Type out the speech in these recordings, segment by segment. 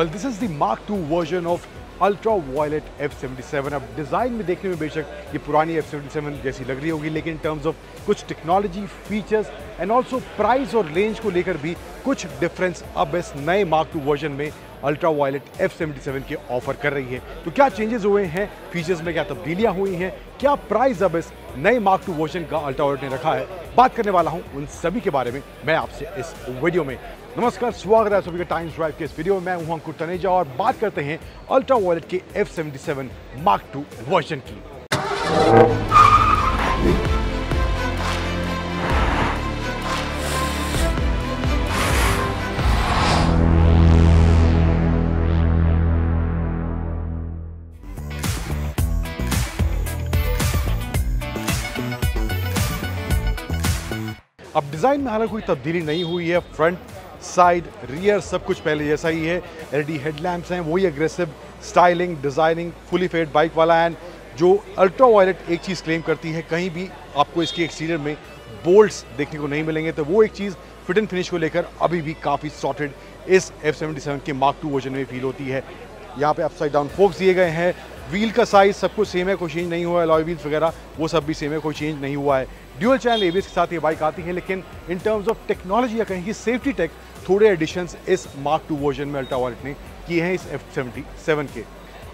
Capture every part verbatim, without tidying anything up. Well, this is the Mark two version of Ultraviolet F सत्तावन। अब design में देखने में बेशक ये पुरानी F सत्तावन जैसी लग रही होगी, लेकिन टर्म्स ऑफ कुछ technology, features and also price और रेंज को लेकर भी कुछ डिफरेंस अब इस नए मार्क टू वर्जन में Ultraviolet F सत्तावन के ऑफर कर रही है। तो क्या चेंजेस हुए हैं, फीचर्स में क्या तब्दीलियाँ हुई हैं, क्या प्राइस अब इस नए मार्क टू वर्जन का Ultraviolet ने रखा है, बात करने वाला हूँ उन सभी के बारे में मैं आपसे इस वीडियो में। नमस्कार, स्वागत है सभी का टाइम्स ड्राइव के इस वीडियो में। मैं हूं अंकुर तनेजा और बात करते हैं Ultraviolet के F सत्तावन मार्क टू वर्जन की। अब डिजाइन में हालांकि कोई तब्दीली नहीं हुई है, फ्रंट, साइड, रियर सब कुछ पहले जैसा ही है। एलईडी हेडलैम्प्स हैं, वही aggressive styling, designing, fully faired bike वाला। एंड जो Ultraviolet एक चीज़ क्लेम करती है, कहीं भी आपको इसके एक्सटीरियर में बोल्ट्स देखने को नहीं मिलेंगे, तो वो एक चीज़ फिट एंड फिनिश को लेकर अभी भी काफ़ी सॉर्टेड इस F सत्तावन के मार्क टू वर्जन में फील होती है। यहाँ पे अपसाइड डाउन फोक्स दिए गए हैं, व्हील का साइज सब कुछ सेम है, कोई चेंज नहीं हुआ है, अलॉय व्हील्स वगैरह वो सब भी सेम है, कोई चेंज नहीं हुआ है। ड्यूल चैनल एबीएस के साथ ये बाइक आती है, लेकिन इन टर्म्स ऑफ टेक्नोलॉजी या कहीं की सेफ्टी टेक थोड़े एडिशंस इस मार्क टू वर्जन में Ultraviolet ने किए हैं इस F सत्तावन के।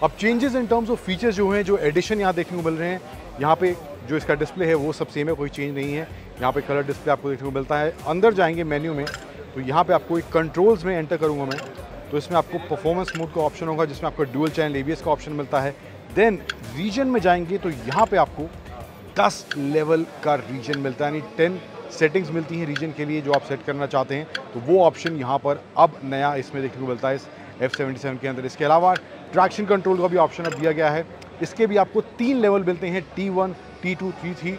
अब changes in terms of features जो हैं, जो एडिशन यहाँ देखने को मिल रहे हैं, यहाँ पे जो इसका डिस्प्ले है वो सब सेम है, कोई चेंज नहीं है। यहाँ पे कलर डिस्प्ले आपको देखने को मिलता है। अंदर जाएंगे मेन्यू में तो यहाँ पे आपको एक कंट्रोल्स में एंटर करूँगा मैं, तो इसमें आपको परफॉर्मेंस मोड का ऑप्शन होगा जिसमें आपको ड्यूल चैनल एबीएस का ऑप्शन मिलता है। देन रीजन में जाएंगे तो यहाँ पे आपको दस लेवल का रीजन मिलता है, यानी दस सेटिंग्स मिलती हैं रीजन के लिए जो आप सेट करना चाहते हैं, तो वो ऑप्शन यहाँ पर अब नया इसमें देखने को मिलता है इस F सत्तावन के अंदर। इसके अलावा ट्रैक्शन कंट्रोल का भी ऑप्शन अब दिया गया है, इसके भी आपको तीन लेवल मिलते हैं, T one, T two, T three.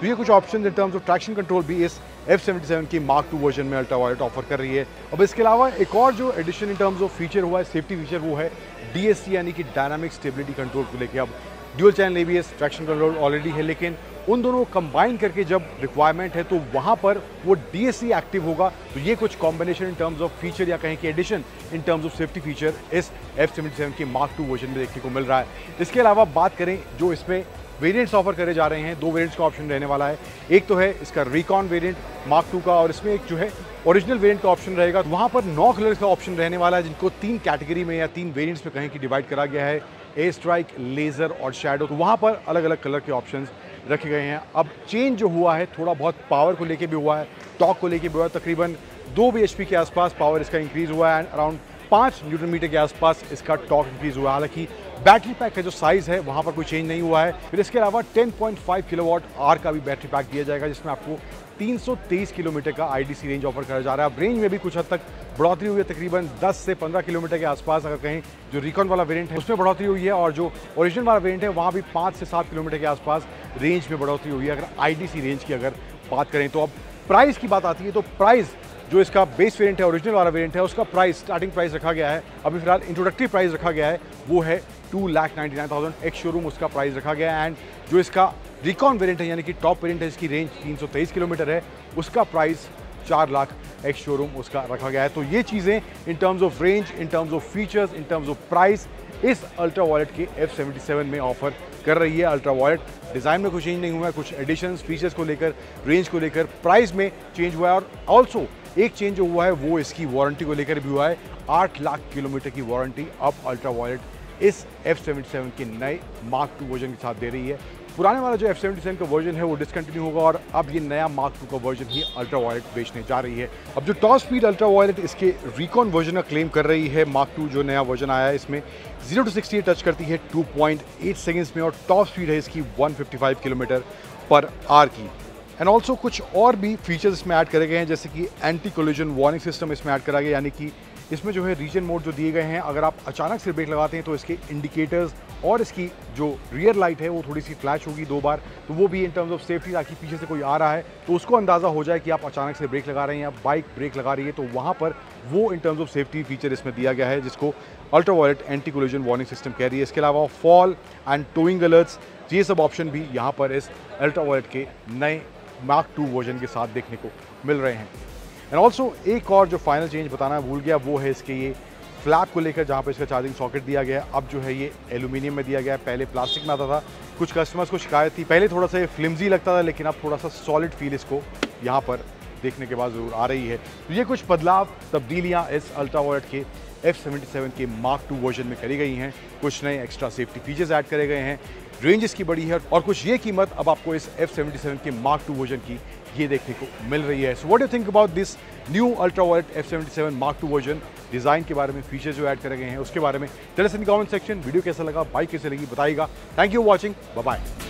तो ये कुछ option in terms of traction control भी इस F सत्तावन की मार्क टू वर्जन में Ultraviolet ऑफर कर रही है। अब इसके अलावा एक और जो addition in terms of feature हुआ है, सेफ्टी फीचर, वो है डी एस सी यानी कि डायनामिक स्टेबिलिटी कंट्रोल को लेकर। अब dual channel ABS, traction control already है, लेकिन उन दोनों को कंबाइन करके जब रिक्वायरमेंट है तो वहाँ पर वो डी एस सी एक्टिव होगा। तो ये कुछ combination in terms of feature या कहें कि addition in terms of safety feature इस F सत्तावन के मार्क टू वर्जन में देखने को मिल रहा है। इसके अलावा बात करें जो इसमें वेरिएंट्स ऑफर करे जा रहे हैं, दो वेरिएंट्स का ऑप्शन रहने वाला है। एक तो है इसका रिकॉन वेरिएंट मार्क टू का, और इसमें एक जो है ओरिजिनल वेरिएंट का ऑप्शन रहेगा। वहाँ पर नौ कलर्स का ऑप्शन रहने वाला है, जिनको तीन कैटेगरी में या तीन वेरिएंट्स में कहें कि डिवाइड करा गया है, एयर स्ट्राइक, लेज़र और शैडो। तो वहाँ पर अलग अलग कलर के ऑप्शन रखे गए हैं। अब चेंज जो हुआ है थोड़ा बहुत पावर को लेकर भी हुआ है, टॉर्क को लेकर भी हुआ है। तकरीबन दो बी एच पी के आसपास पावर इसका इंक्रीज़ हुआ है एंड अराउंड पाँच न्यूटन मीटर के आसपास इसका टॉर्क इंक्रीज़ हुआ है। हालांकि बैटरी पैक का जो साइज़ है वहाँ पर कोई चेंज नहीं हुआ है। फिर इसके अलावा दस पॉइंट पाँच किलोवाट आर का भी बैटरी पैक दिया जाएगा, जिसमें आपको तीन सौ तेईस किलोमीटर का आईडीसी रेंज ऑफर करा जा रहा है। अब रेंज में भी कुछ हद तक बढ़ोतरी हुई है, तकरीबन दस से पंद्रह किलोमीटर के आसपास अगर कहें जो रिकॉन वाला वेरिएंट है उसमें बढ़ोतरी हुई है, और जो ओरिजिनल वाला वेरिएंट है वहाँ भी पाँच से सात किलोमीटर के आसपास रेंज में बढ़ोतरी हुई है, अगर आईडीसी रेंज की अगर बात करें तो। अब प्राइस की बात आती है तो प्राइस जो इसका बेस वेरिएंट है, ओरिजिनल वाला वेरिएंट है, उसका प्राइस स्टार्टिंग प्राइस रखा गया है, अभी फिलहाल इंट्रोडक्टरी प्राइस रखा गया है वो है two lakh ninety nine thousand. Ex showroom उसका प्राइस रखा गया है। एंड जो इसका रिकॉन वेरिएंट है यानी कि टॉप वेरिएंट है, इसकी रेंज तीन सौ तेईस किलोमीटर है, उसका प्राइस चार लाख एक्स शोरूम उसका रखा गया है। तो ये चीज़ें in terms of range, in terms of features, in terms of price इस Ultraviolet के F सत्तावन में ऑफर कर रही है Ultraviolet। डिज़ाइन में कुछ चेंज नहीं हुआ है, कुछ एडिशंस फीचर्स को लेकर, रेंज को लेकर, प्राइस में चेंज हुआ है। और ऑल्सो एक चेंज जो हुआ है वो इसकी वारंटी को लेकर भी हुआ है। आठ लाख किलोमीटर की वारंटी अब Ultraviolet इस F सत्तावन के नए मार्क टू वर्जन के साथ दे रही है। पुराने वाला जो F सत्तावन का वर्जन है वो डिसकंटिन्यू होगा, और अब ये नया मार्क टू का वर्जन ही Ultraviolet बेचने जा रही है। अब जो टॉप स्पीड Ultraviolet इसके रिकॉन वर्जन का क्लेम कर रही है, मार्क टू जो नया वर्जन आया है, इसमें जीरो टू सिक्सटी टच करती है टू पॉइंट एट सेकंड्स में, और टॉप स्पीड है इसकी एक सौ पचपन किलोमीटर पर आवर की। एंड ऑल्सो कुछ और भी फीचर्स इसमें ऐड करे गए हैं, जैसे कि एंटी कोलिजन वार्निंग सिस्टम इसमें ऐड करा गया, यानी कि इसमें जो है रीजन मोड जो दिए गए हैं, अगर आप अचानक से ब्रेक लगाते हैं तो इसके इंडिकेटर्स और इसकी जो रियर लाइट है वो थोड़ी सी फ्लैश होगी दो बार, तो वो भी इन टर्म्स ऑफ सेफ्टी, ताकि पीछे से कोई आ रहा है तो उसको अंदाज़ा हो जाए कि आप अचानक से ब्रेक लगा रहे हैं या बाइक ब्रेक लगा रही है, तो वहाँ पर वो in terms of safety feature इसमें दिया गया है, जिसको Ultraviolet anti collision warning system कह रही है। इसके अलावा फॉल एंड टोइंग अलर्ट्स, ये सब ऑप्शन भी यहाँ पर इस Ultraviolet के नए मार्क टू वर्जन के साथ देखने को मिल रहे हैं। एंड ऑल्सो एक और जो फाइनल चेंज बताना भूल गया वो है इसके ये फ्लैप को लेकर जहाँ पर इसका चार्जिंग सॉकेट दिया गया है, अब जो है ये एल्यूमिनियम में दिया गया है। पहले प्लास्टिक में आता था, कुछ कस्टमर्स को शिकायत थी, पहले थोड़ा सा ये फ्लिम्जी लगता था, लेकिन अब थोड़ा सा सॉलिड फील इसको यहाँ पर देखने के बाद ज़रूर आ रही है। तो ये कुछ बदलाव तब्दीलियाँ इस अल्ट्रावॉयलेट के एफ सत्तावन के मार्क टू वर्जन में करी गई हैं। कुछ नए एक्स्ट्रा सेफ्टी फीचर्स ऐड करे गए हैं, रेंज इसकी बड़ी है और कुछ ये कीमत अब आपको इस एफ सत्तावन के मार्क टू वर्जन की ये देखने को मिल रही है। So what do you think about this new Ultraviolette F सत्तावन मार्क टू वर्जन? डिज़ाइन के बारे में, फीचर्स जो ऐड करे गए हैं उसके बारे में tell us in comment section. Video कैसा लगा, बाइक कैसे लगी बताइएगा। Thank you for watching, bye bye.